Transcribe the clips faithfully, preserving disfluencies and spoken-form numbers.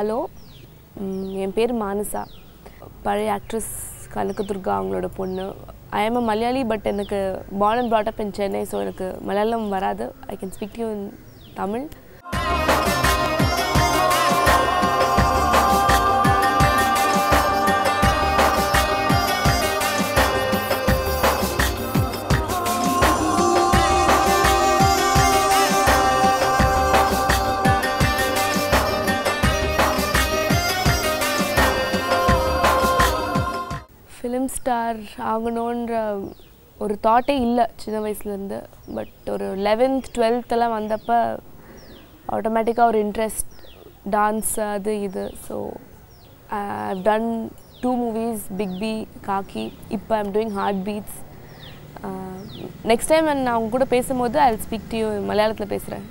Hello, my name is Manasa. I'm actress Kanakuduruka. I am a Malayali, but I'm born and brought up in Chennai, so Malayalam I can speak to you in Tamil. Film star, आँगनों ஒரு thought இல்ல சின்ன வயசுல இருந்து but ஒரு eleventh twelfth எல்லாம் வந்தப்ப automatically ஒரு interest dance அது இது so I've done two movies Big B, Khaki. இப்ப I'm doing Heartbeats. Uh, next time and நான் உங்க கூட பேசும்போது I'll speak to you மலையாளத்துல பேசுறேன்.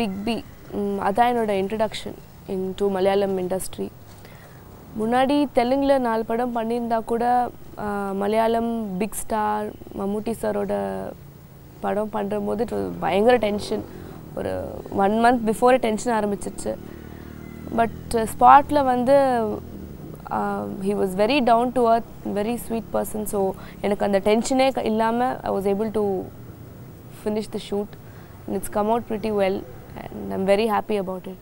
Big B, that's my introduction into Malayalam industry. Munadi Telangla naal padam panninda kuda Malayalam big star Mammootty sir oda padam pandrumbodhu it was bayangara tension or one month before tension aarambichiruchu but spot la vande he was very down to earth, very sweet person, so enakku and the tension e illama I was able to finish the shoot and it's come out pretty well. And I'm very happy about it.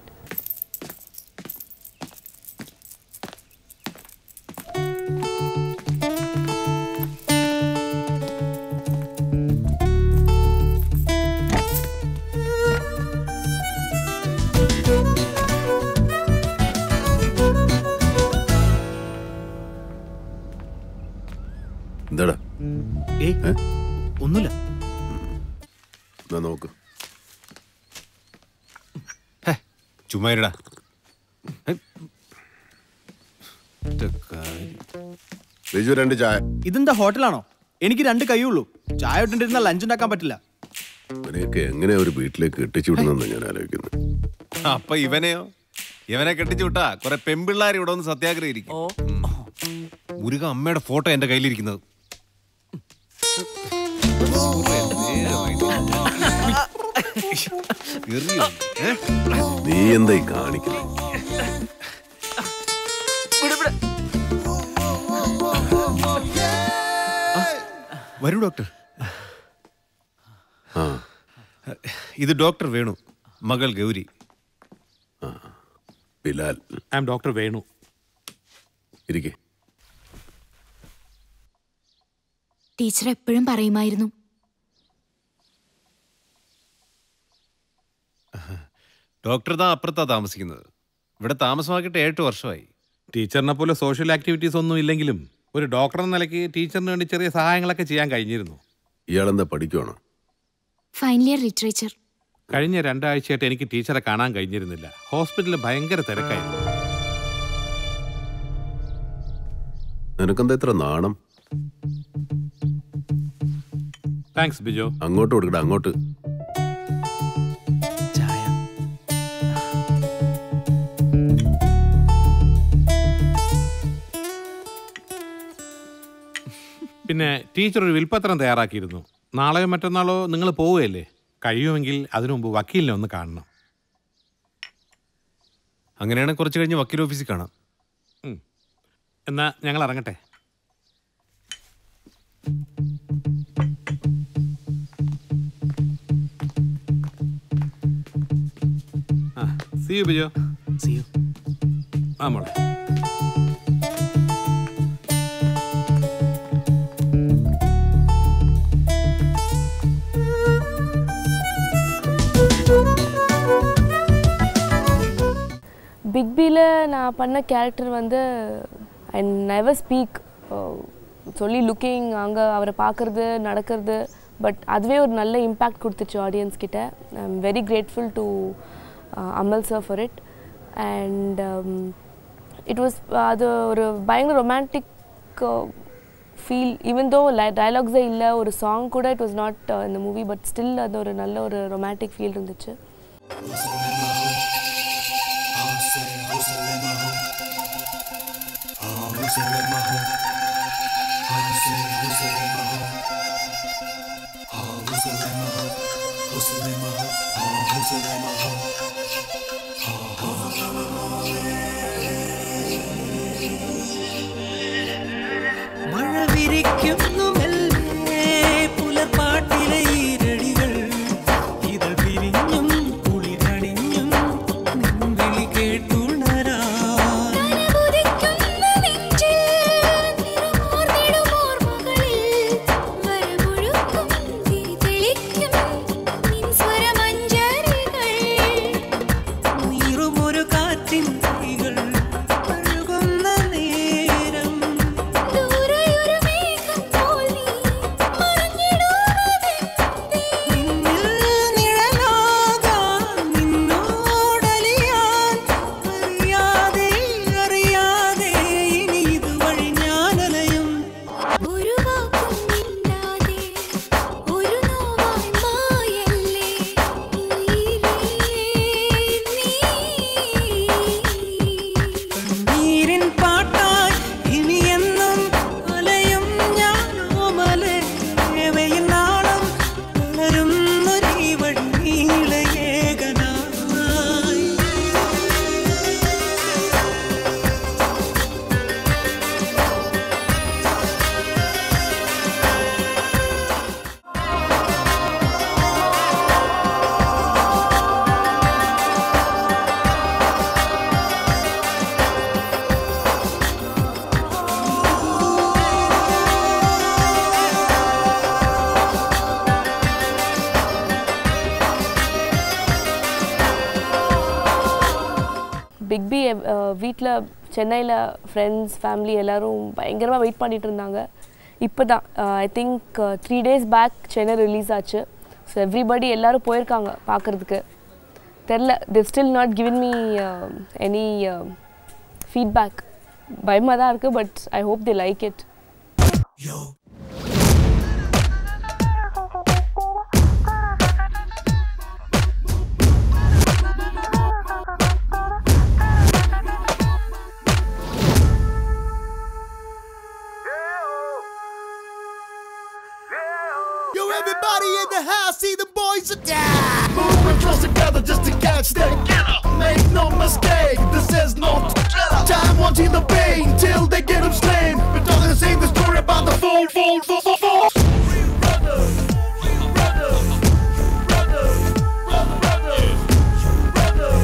Dada. Hey, eh? Onnula. Na nokku. Chumaira. Did you rent a chai? Isn't the hotel? Any kid under Kayulu? Chai out in the lunch and a capitilla. When I came in every beat like a tissue on the American. Apa, even a catituta, or a pimbular you don't Satyagriri. Oh, Muriga made a photo and a Kailirino. You're real, eh? Me and the carnic. Where you, doctor? Huh? This Doctor Venu, Magal Gauri. Bilal. I'm Doctor Venu. Irike. Teacher, Piram Paraymairunnu. Doctor da apprata tamasikkunnathu. Ivide tamasamaakkittu eight varshamai. Teacher na pole social activities onnu illengilum oru doctor enna nilakku teacher nu vendi cheriya sahayangalakku cheyan kayinirunnu. Iyal endha padikkona? Final year literature. Kazhinja randaaychayittu enikku teacher-e kaanan kayinirunnilla. Hospital bhayangara therakayirunnu. Ninakku ethra naanam? Thanks Bijo. Angottu kodukada angottu. Teacher will Patran the Arakirno. Nala Matanalo, Ningle Poele, Kayuangil, Adrumbu Vakil on the Karna. Anganana Korcher in Vakiro Physicana. And the Yangalarangate see you, Bijo. See you. Amal. Big B la panna character vandu I never speak it's only looking anga avara paakuradhu nadakkuradhu but adve or nalla impact kuduthuchu audience kitta. I'm very grateful to uh, Amal sir for it and um, it was adu or buying romantic uh, feel even though dialogues ah illa or song kuda it was not uh, in the movie but still adu or nalla or romantic feel irundhuchu. மழவிரிக்கும் மெல்லே புலர் பாட்டிலே இரடிகள் இதழ் பிரிஞ்சும் குளிரடிஞ்சும் நின்றிலி கேட்டுணரா கனவுதிக்கும் நெஞ்சே நிறமார்ந்திடுமோர் மகளில் வரமுழுக்கும் திரிதெளிக்கும் நின் ஸ்வரமஞ்சரிகள் உயிரும் ஒரு காற்றின் கைகள் Big B, வீட்டில் சென்னையில் ஃப்ரெண்ட்ஸ் ஃபேமிலி எல்லோரும் பயங்கரமாக வெயிட் பண்ணிகிட்டு இருந்தாங்க. இப்போ தான் I think three days back Chennai release ஆச்சு. ஸோ எவ்ரிபடி எல்லோரும் போயிருக்காங்க பார்க்குறதுக்கு. தெரில they still not given me any feedback. பயமாக தான் இருக்குது but I hope they like it. See the boys are down. Moving close together just to catch them. Make no mistake, this is no time watching the pain till they get them slain. We're talking the same story about the fool, fool, fool, fool, fool. We brothers, we brothers, you brothers, brother, brothers,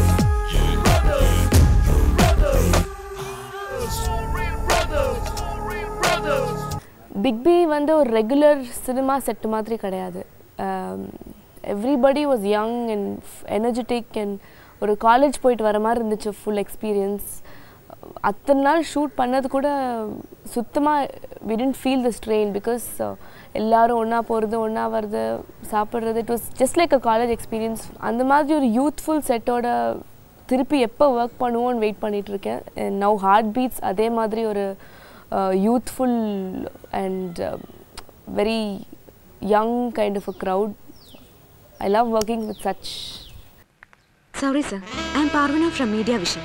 you brothers, you brothers, you brothers, we brothers, we brothers. Big B வந்து ஒரு regular cinema set மாதிரி கிடையாது. Um, everybody was young and energetic and or a college போயிட்டு வர மாதிரி இருந்துச்சு full experience. அத்தனை நாள் ஷூட் பண்ணது கூட சுத்தமாக we didn't feel the strain because எல்லாரும் ஒன்றா போகிறது ஒன்றா வருது சாப்பிட்றது it was just like a college experience. அந்த மாதிரி ஒரு youthful செட்டோட திருப்பி எப்போ ஒர்க் பண்ணுவோன்னு வெயிட் பண்ணிகிட்ருக்கேன். and now Heartbeats அதே மாதிரி ஒரு youthful and uh, very young kind of a crowd. I love working with such. Sorry sir, I am Parvana from Media Vision.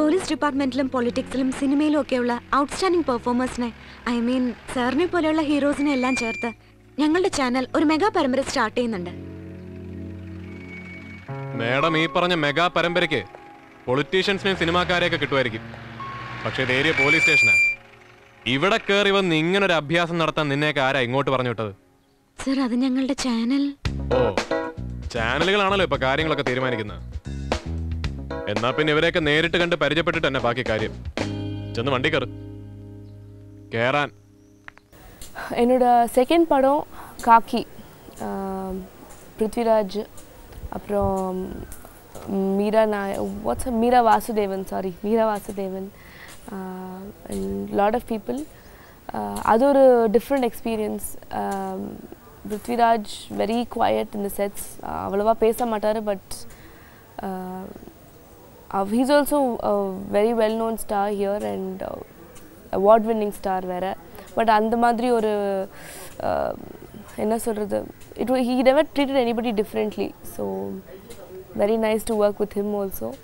Police department lum politics lum cinema lokke ulla outstanding performers ne I mean sir ne pole ulla heroes ne ellam cherthu njangalude channel or mega parambara start cheyyunnundu. Madam ee paranja mega parambarike politicians ne cinema kaareyakku kittuvaayirikkum. Pakshe idu area police station ah. ഇവിടെ കയറി വന്ന് ഇങ്ങനെ ഒരു അഭ്യാസം നടത്താൻ നിന്നേക്ക് ആരാ ഇങ്ങോട്ട് പറഞ്ഞു വിട്ടത്? സർ അത് ഞങ്ങളുടെ ചാനൽ. ഓ ചാനലുകളാണല്ലോ ഇപ്പൊ കാര്യങ്ങളൊക്കെ തീരുമാനിക്കുന്നത്. എന്നാ പിന്നെ ഇവരെയൊക്കെ നേരിട്ട് കണ്ട് പരിചയപ്പെട്ടിട്ട് തന്നെ ബാക്കി കാര്യം. ചെന്ന് വണ്ടി കയറ്. കേറാൻ. എന്നോട് സെക്കൻഡ് പടം കാക്കി പൃഥ്വിരാജ് അപ്പുറം Meera Naya, what's her, Meera Vasudevan, sorry, Meera Vasudevan, uh, and lot of people. That's uh, a different experience. Um, Prithviraj very quiet in the sets. Avalava pesa matter, but uh, uh, he's also a very well-known star here and uh, award-winning star vera. But Andamadri or uh, it he never treated anybody differently. So very nice to work with him also.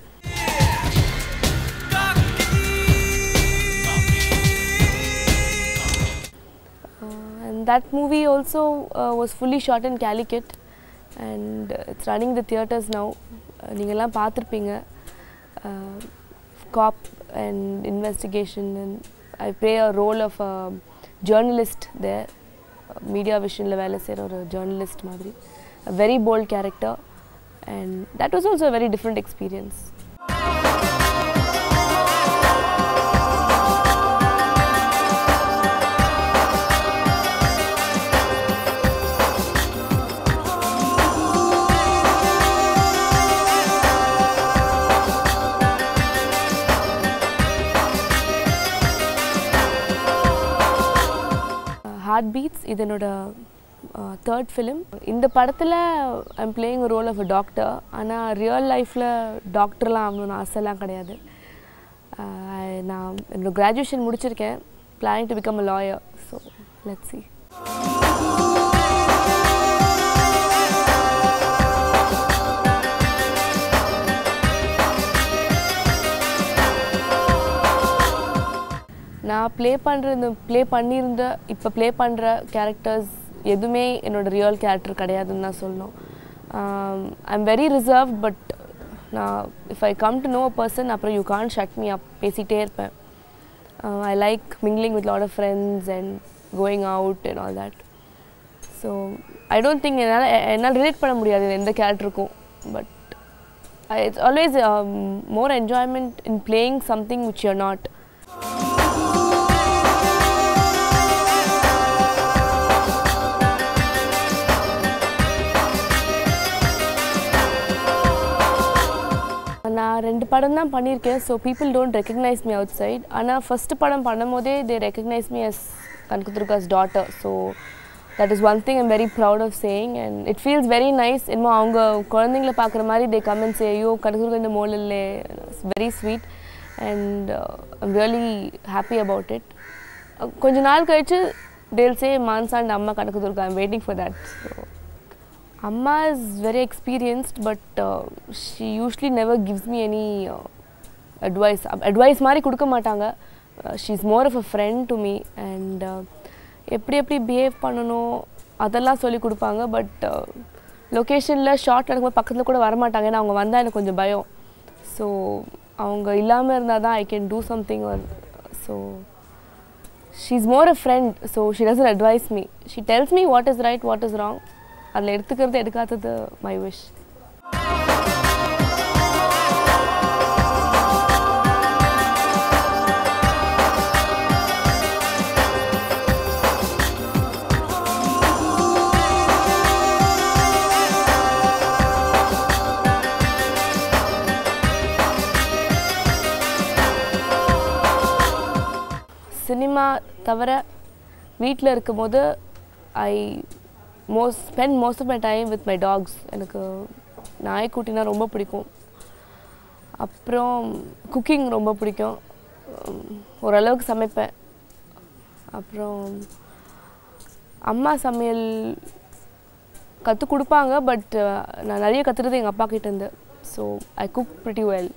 That movie also uh, was fully shot in Calicut and uh, it's running the theatres now. You all have seen it. Cop and investigation, and I play a role of a journalist there. Media Vision level or a journalist madri. A very bold character, and that was also a very different experience. Heartbeats is my uh, third film. In this film, I am playing a role of a doctor. And in real life, I am not a doctor. I am graduation, planning to become a lawyer. So, let's see. I play the play the play characters real character. Um, I'm very reserved, but uh, if I come to know a person, you can't shut me up. Uh, I like mingling with a lot of friends and going out and all that. So I don't think I can relate to the character, but I, it's always um, more enjoyment in playing something which you're not. So people don't recognize me outside. Ana first padam padamode they recognize me as Kanakuduruka's daughter. So that is one thing I'm very proud of saying, and it feels very nice. In my own they come and say, "Yo, Kanakuduruka in the mole ille." It's very sweet, and uh, I'm really happy about it. Konjanaal kaichu they'll say, "Mansa and Amma Kanakuduruka." I'm waiting for that. So. Amma is very experienced, but uh, she usually never gives me any uh, advice. Advice mari kudukka matanga. She's more of a friend to me, and eppadi eppadi behave pannano adalla solli kudupanga, but uh, location la short nadukuma pakkathula kuda varamaatanga na avanga vandha enak konjam bayam. So avanga illama irundha I can do something, or so she's more a friend, so she doesn't advise me. She tells me what is right, what is wrong. And I will my wish. Cinema, Tavara, Meatler, Kamoda, I. Most, spend most of my time with my dogs. I like to cooking. I like to cook. Amma samayal kathu kudupanga, but na nariya kathrudhu enga appa kittanda. So I cook pretty well.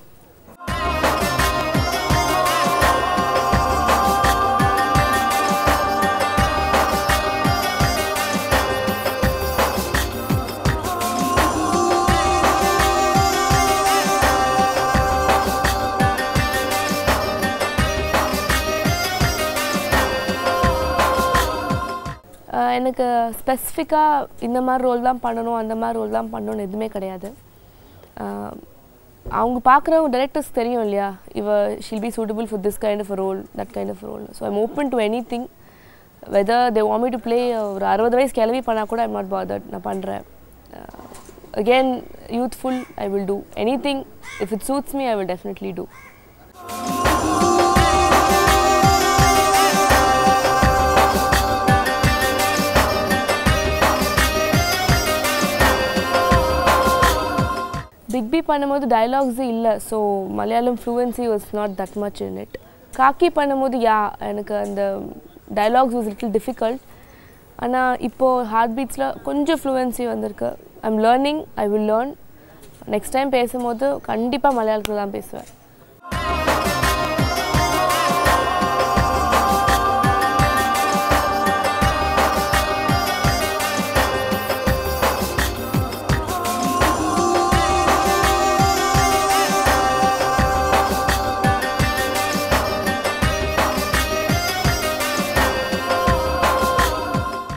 I don't have a specific role in this role or that role. The directors know if she'll be suitable for this kind of a role, that kind of a role. So I'm open to anything. Whether they want me to play or otherwise, I'm not bothered. Again, youthful, I will do anything. If it suits me, I will definitely do. Big B pannamodu dialogues illa, so Malayalam fluency was not that much in it. Khaki pannamodu yeah, enakku and the dialogues was little difficult. Ana ipo heartbeats la konja fluency vandirukku. I'm learning, I will learn. Next time pesumbodhu kandipa Malayalam la pesuven.